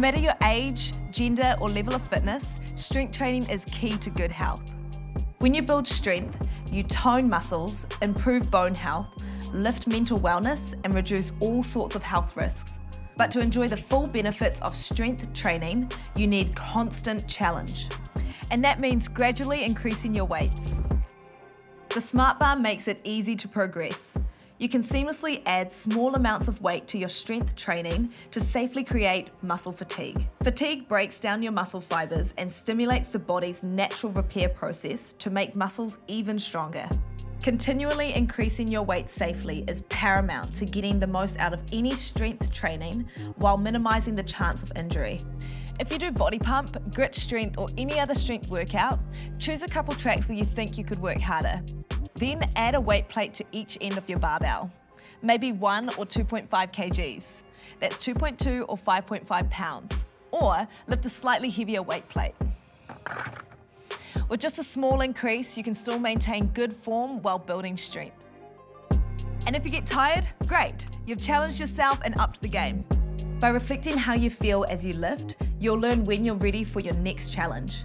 matter your age, gender, or level of fitness, strength training is key to good health. When you build strength, you tone muscles, improve bone health, lift mental wellness, and reduce all sorts of health risks. But to enjoy the full benefits of strength training, you need constant challenge. And that means gradually increasing your weights. The Smart Bar makes it easy to progress. You can seamlessly add small amounts of weight to your strength training to safely create muscle fatigue. Fatigue breaks down your muscle fibers and stimulates the body's natural repair process to make muscles even stronger. Continually increasing your weight safely is paramount to getting the most out of any strength training while minimizing the chance of injury. If you do body pump, grit strength, or any other strength workout, choose a couple tracks where you think you could work harder. Then add a weight plate to each end of your barbell, maybe 1 or 2.5 kgs. That's 2.2 or 5.5 pounds. Or lift a slightly heavier weight plate. With just a small increase, you can still maintain good form while building strength. And if you get tired, great. You've challenged yourself and upped the game. By reflecting how you feel as you lift, you'll learn when you're ready for your next challenge.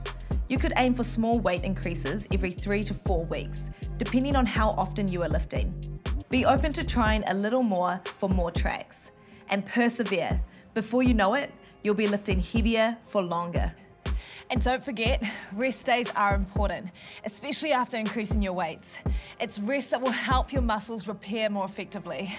You could aim for small weight increases every 3 to 4 weeks, depending on how often you are lifting. Be open to trying a little more for more tracks, and persevere. Before you know it, you'll be lifting heavier for longer. And don't forget, rest days are important, especially after increasing your weights. It's rest that will help your muscles repair more effectively.